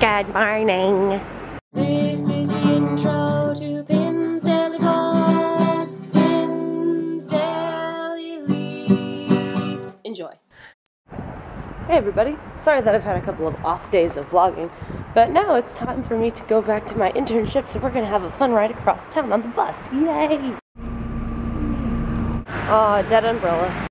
Good morning. This is the intro to Pim's Daily Vlogs, Pim's Daily Leaps. Enjoy. Hey everybody, sorry that I've had a couple of off days of vlogging, but now it's time for me to go back to my internship, so we're gonna have a fun ride across town on the bus. Yay! Aw, dead umbrella.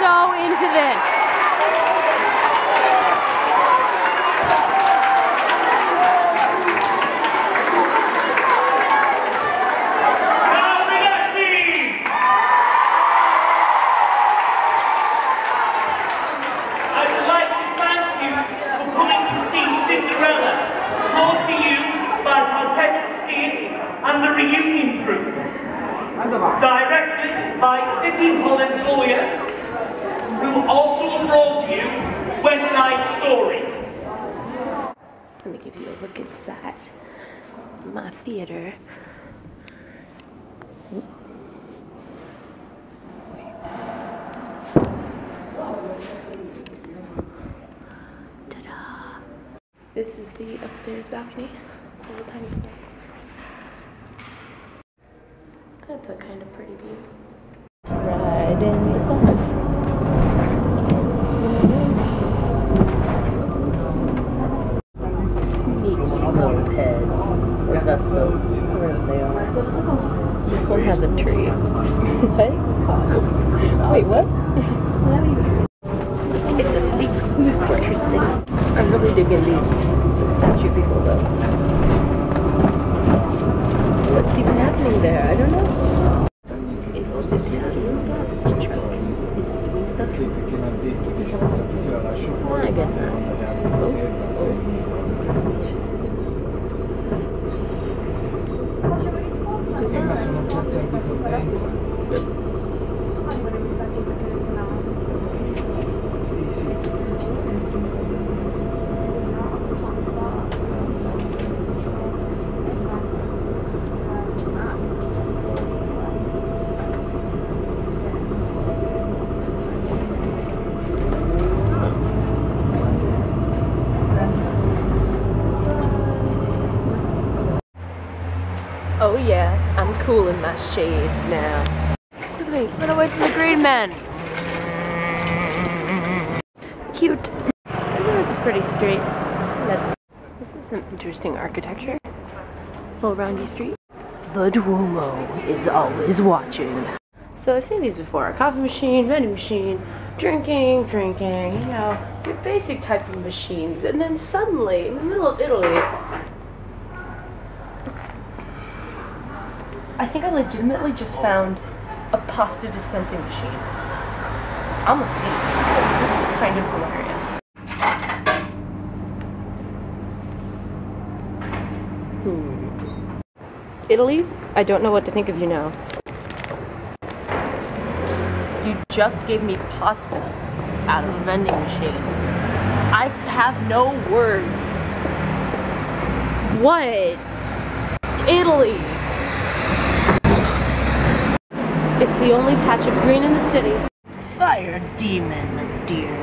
So into this. I would like to thank you for coming to see Cinderella, brought to you by Alteca Theatre and the Reunion Group. Directed by Vicki Holland-Bollier, who also brought you West Side Story. Let me give you a look inside my theater. Ta-da! This is the upstairs balcony. A little tiny thing. That's a kind of pretty view. Right in the corner. This one has a tree. What? Wait, what? It's a big fortress city. I'm really digging these statue people though. What's even happening there? I don't know. It's the truck. Is it doing stuff? No, I guess not. Oh yeah, I'm cool in my shades now. Quickly, run away from the green man. Cute. This is a pretty street. This is some interesting architecture. Little roundy street. The Duomo is always watching. So I've seen these before. A coffee machine, vending machine, drinking, you know, your basic type of machines. And then suddenly, in the middle of Italy, I think I legitimately just found a pasta dispensing machine. I'm gonna see, because this is kind of hilarious. Italy, I don't know what to think of you now. You just gave me pasta out of a vending machine. I have no words. What? Italy! It's the only patch of green in the city. Fire demon, dear.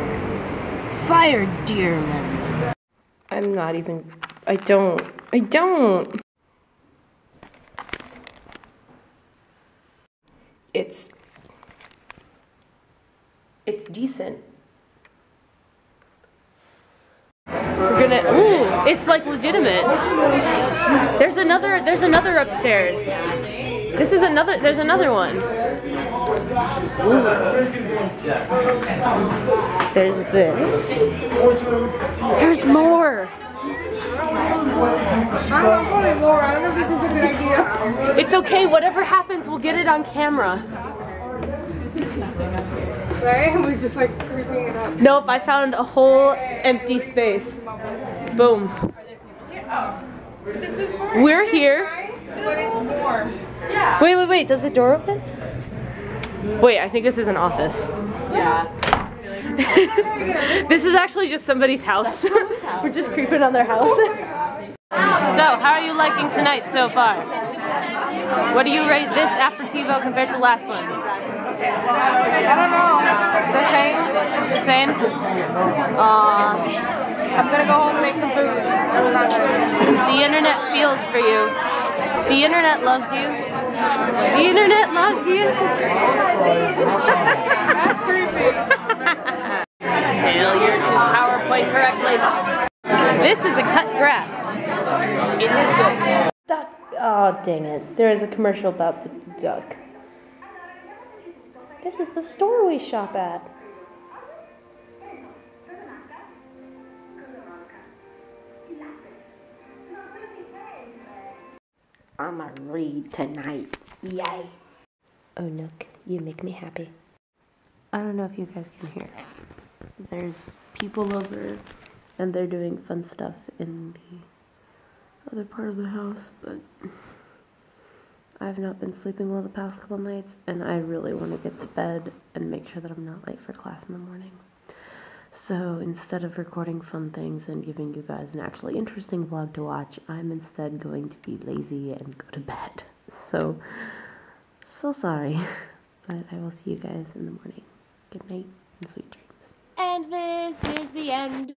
Fire dearman. I'm not even... I don't. It's decent. We're gonna... Ooh, it's like legitimate. There's another upstairs. There's another one. Ooh. There's this. There's more. I'm calling Laura. I don't know if this is a good idea. It's okay. Whatever happens, we'll get it on camera. Right? We just like creeping it up. Nope. I found a whole empty space. Boom. Are there people here? Oh. This is warm. We're here. But it's warm. Yeah. Wait, wait, wait. Does the door open? Wait, I think this is an office. Yeah. This is actually just somebody's house. We're just creeping on their house. So, how are you liking tonight so far? What do you rate this aperitivo compared to last one? I don't know. The same? I'm gonna go home and make some food. The internet feels for you. The internet loves you. The internet loves you. That's creepy. Failure to PowerPoint correctly. This is a cut grass. It is good. Duck. Oh, dang it. There is a commercial about the duck. This is the store we shop at. I'ma read tonight. Yay. Oh, Nook, you make me happy. I don't know if you guys can hear. There's people over, and they're doing fun stuff in the other part of the house, but I've not been sleeping well the past couple nights, and I really want to get to bed and make sure that I'm not late for class in the morning. So instead of recording fun things and giving you guys an actually interesting vlog to watch, I'm instead going to be lazy and go to bed. So sorry, but I will see you guys in the morning. Good night and sweet dreams. And this is the end.